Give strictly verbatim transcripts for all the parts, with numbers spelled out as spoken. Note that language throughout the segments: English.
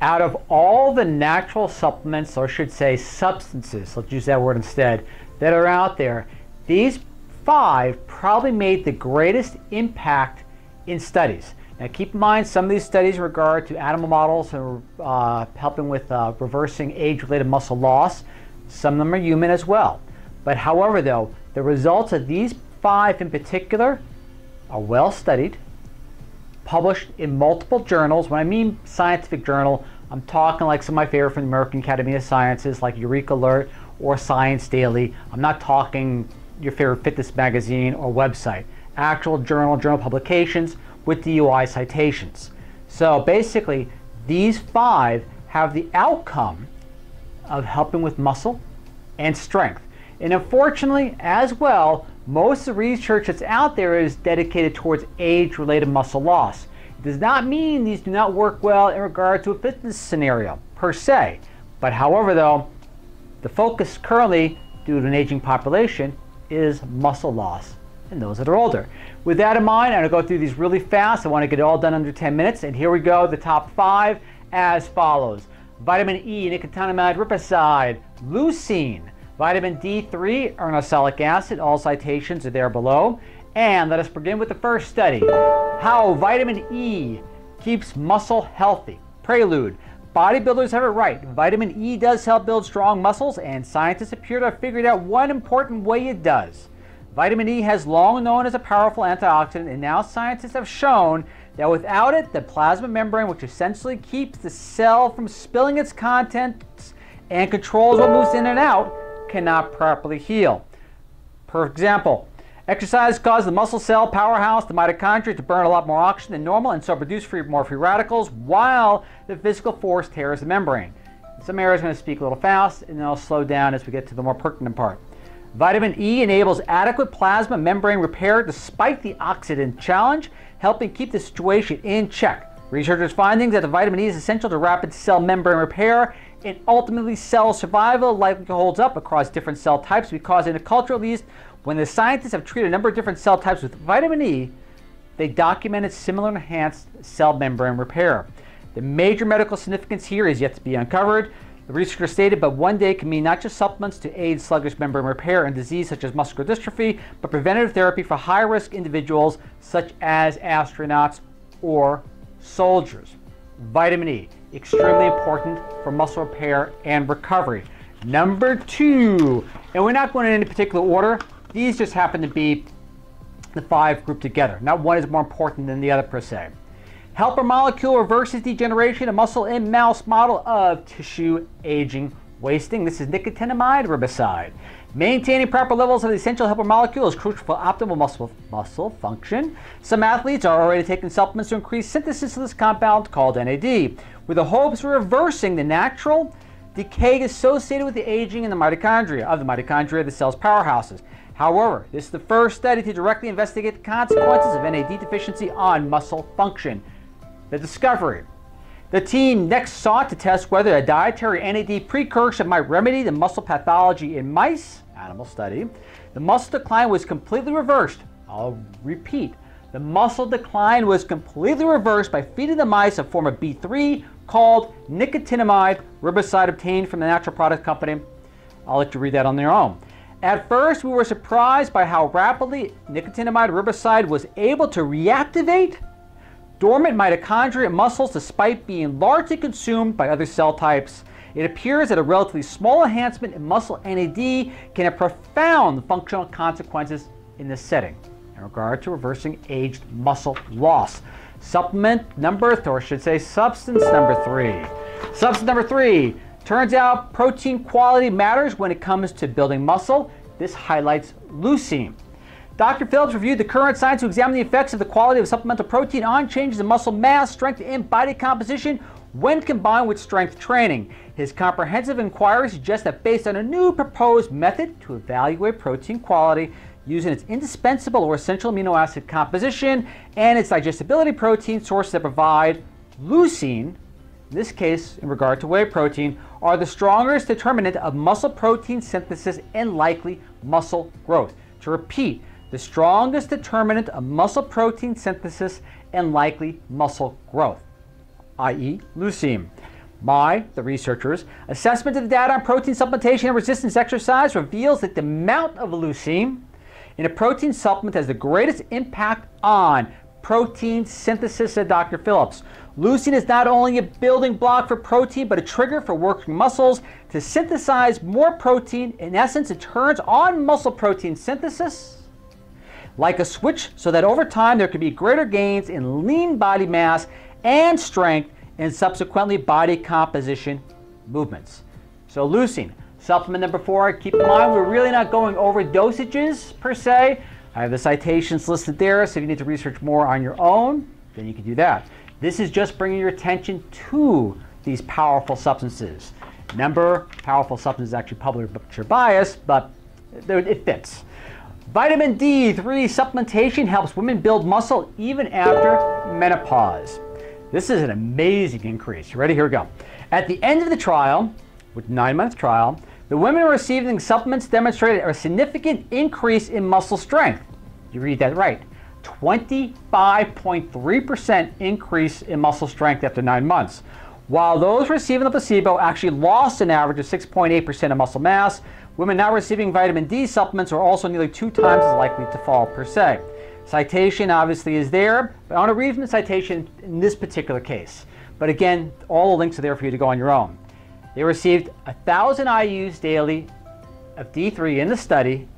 out of all the natural supplements, or I should say substances, let's use that word instead, that are out there, these five probably made the greatest impact in studies. Now keep in mind, some of these studies in regard to animal models and uh, helping with uh, reversing age-related muscle loss, some of them are human as well. But however though, the results of these five in particular are well studied, published in multiple journals. When I mean scientific journal, I'm talking like some of my favorite from the American Academy of Sciences like Eureka Alert or Science Daily. I'm not talking your favorite fitness magazine or website. Actual journal, journal publications with D O I citations. So basically, these five have the outcome of helping with muscle and strength. And unfortunately, as well, most of the research that's out there is dedicated towards age-related muscle loss. It does not mean these do not work well in regard to a fitness scenario, per se. But however though, the focus currently, due to an aging population, is muscle loss and those that are older. With that in mind, I'm going to go through these really fast. I want to get it all done under ten minutes. And here we go, the top five as follows. Vitamin E, nicotinamide riboside, leucine, vitamin D three, ursolic acid, all citations are there below. And let us begin with the first study. How vitamin E keeps muscle healthy. Prelude. Bodybuilders have it right. Vitamin E does help build strong muscles, and scientists appear to have figured out one important way it does. Vitamin E has long known as a powerful antioxidant, and now scientists have shown that without it, the plasma membrane, which essentially keeps the cell from spilling its contents and controls what moves in and out, cannot properly heal. For example, exercise causes the muscle cell powerhouse, the mitochondria, to burn a lot more oxygen than normal and so produce free, more free radicals, while the physical force tears the membrane. In some areas I'm going to speak a little fast, and then I'll slow down as we get to the more pertinent part. Vitamin E enables adequate plasma membrane repair despite the oxidant challenge, helping keep the situation in check. Researchers' findings that the vitamin E is essential to rapid cell membrane repair and ultimately cell survival likely holds up across different cell types, because in a culture at least, when the scientists have treated a number of different cell types with vitamin E, they documented similar enhanced cell membrane repair. The major medical significance here is yet to be uncovered. The researchers stated, but one day can mean not just supplements to aid sluggish membrane repair and disease such as muscular dystrophy, but preventative therapy for high-risk individuals such as astronauts or soldiers. Vitamin E, extremely important for muscle repair and recovery. Number two, and we're not going in any particular order. These just happen to be the five grouped together. Not one is more important than the other per se. Helper molecule reverses degeneration of muscle in mouse model of tissue aging wasting. This is nicotinamide riboside. Maintaining proper levels of the essential helper molecule is crucial for optimal muscle, muscle function. Some athletes are already taking supplements to increase synthesis of this compound called N A D, with the hopes of reversing the natural decay associated with the aging in the mitochondria, of the mitochondria, the cell's powerhouses. However, this is the first study to directly investigate the consequences of N A D deficiency on muscle function. The discovery. The team next sought to test whether a dietary N A D precursor might remedy the muscle pathology in mice, animal study. The muscle decline was completely reversed. I'll repeat. The muscle decline was completely reversed by feeding the mice a form of B three called nicotinamide riboside, obtained from the natural product company. I'll let you read that on your own. At first, we were surprised by how rapidly nicotinamide riboside was able to reactivate dormant mitochondria and muscles despite being largely consumed by other cell types. It appears that a relatively small enhancement in muscle N A D can have profound functional consequences in this setting in regard to reversing aged muscle loss. Supplement number three, or should say substance number three. Substance number three. Turns out protein quality matters when it comes to building muscle. This highlights leucine. Doctor Phillips reviewed the current science to examine the effects of the quality of supplemental protein on changes in muscle mass, strength, and body composition when combined with strength training. His comprehensive inquiry suggests that based on a new proposed method to evaluate protein quality using its indispensable or essential amino acid composition and its digestibility protein sources that provide leucine, in this case in regard to whey protein, are the strongest determinant of muscle protein synthesis and likely muscle growth. To repeat, the strongest determinant of muscle protein synthesis and likely muscle growth, that is leucine. by the researchers, assessment of the data on protein supplementation and resistance exercise reveals that the amount of leucine in a protein supplement has the greatest impact on protein synthesis, said Doctor Phillips. Leucine is not only a building block for protein, but a trigger for working muscles to synthesize more protein. In essence, it turns on muscle protein synthesis like a switch so that over time there can be greater gains in lean body mass and strength and subsequently body composition movements. So leucine, supplement number four. Keep in mind, we're really not going over dosages per se. I have the citations listed there, so if you need to research more on your own, then you can do that. This is just bringing your attention to these powerful substances. Remember, powerful substances actually publisher bias, but it fits. Vitamin D three supplementation helps women build muscle even after menopause. This is an amazing increase. You ready? Here we go. At the end of the trial, with nine-month trial, the women receiving supplements demonstrated a significant increase in muscle strength. You read that right. twenty-five point three percent increase in muscle strength after nine months. While those receiving the placebo actually lost an average of six point eight percent of muscle mass, women now receiving vitamin D supplements are also nearly two times as likely to fall per se. Citation obviously is there, but I want to read from the citation in this particular case. But again, all the links are there for you to go on your own. They received one thousand I U's daily of D three in the study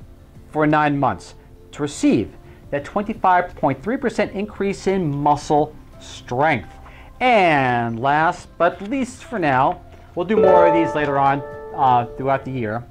for nine months to receive that twenty-five point three percent increase in muscle strength. And last but least for now, we'll do more of these later on uh, throughout the year.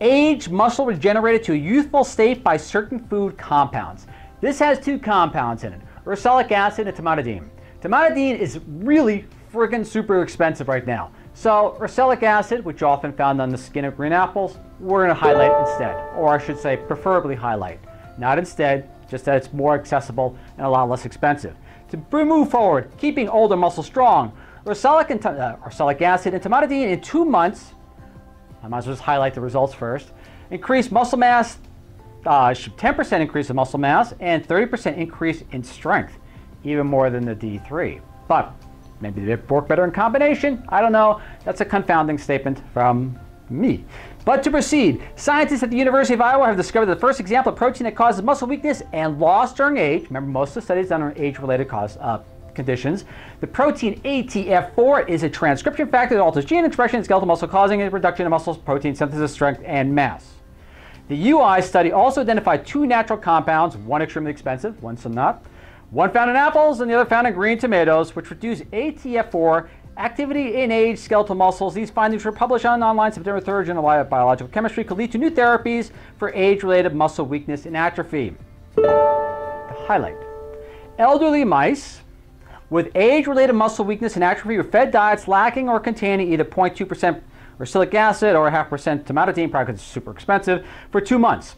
Age muscle regenerated to a youthful state by certain food compounds. This has two compounds in it, ursolic acid and tomatidine. Tomatidine is really friggin' super expensive right now. So ursolic acid, which often found on the skin of green apples, we're gonna highlight instead, or I should say preferably highlight. Not instead, just that it's more accessible and a lot less expensive. To move forward, keeping older muscle strong, ursolic, and uh, ursolic acid and tomatidine in two months, I might as well just highlight the results first, increased muscle mass, uh, ten percent increase in muscle mass and thirty percent increase in strength, even more than the D three. But maybe they work better in combination, I don't know. That's a confounding statement from me. But to proceed, scientists at the University of Iowa have discovered the first example of protein that causes muscle weakness and loss during age. Remember, most of the studies done on age-related cause uh, conditions. The protein A T F four is a transcription factor that alters gene expression in skeletal muscle, causing a reduction in muscle protein synthesis, strength, and mass. The U I study also identified two natural compounds, one extremely expensive, one some not, one found in apples and the other found in green tomatoes, which reduce A T F four activity in aged skeletal muscles. These findings were published on online September third in the Journal of Biological Chemistry, could lead to new therapies for age-related muscle weakness and atrophy. The highlight. Elderly mice with age-related muscle weakness and atrophy were fed diets lacking or containing either zero point two percent ursolic acid or half percent tomatidine, probably because it's super expensive, for two months.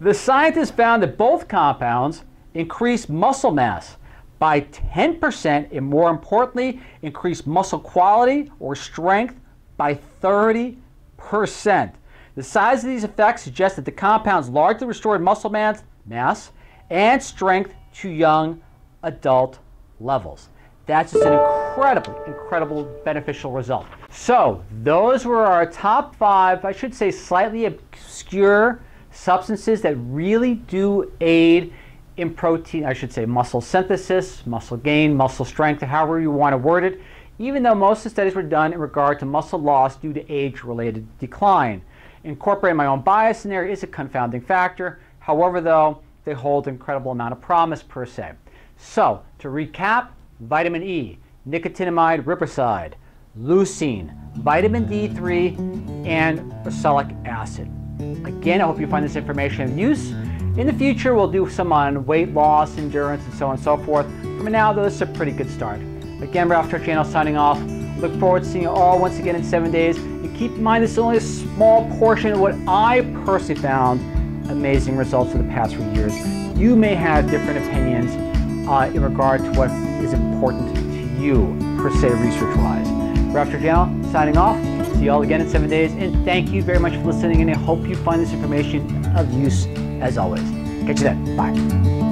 The scientists found that both compounds increased muscle mass by ten percent and, more importantly, increased muscle quality or strength by thirty percent. The size of these effects suggests that the compounds largely restored muscle mass, mass and strength to young adult levels. That's just an incredibly, incredible beneficial result. So those were our top five, I should say slightly obscure substances that really do aid in protein, I should say muscle synthesis, muscle gain, muscle strength, however you want to word it, even though most of the studies were done in regard to muscle loss due to age-related decline. Incorporating my own bias in there is a confounding factor. However, though, they hold an incredible amount of promise per se. So, to recap, vitamin E, nicotinamide riboside, leucine, vitamin D three, and ursolic acid. Again, I hope you find this information of use. In the future, we'll do some on weight loss, endurance, and so on and so forth. For now, though, this is a pretty good start. Again, Ralph Turchiano signing off. Look forward to seeing you all once again in seven days. And keep in mind, this is only a small portion of what I personally found amazing results for the past few years. You may have different opinions uh, in regard to what is important to you, per se, research-wise. Ralph Turchiano signing off. See you all again in seven days. And thank you very much for listening, and I hope you find this information of use. As always, catch you then. Bye.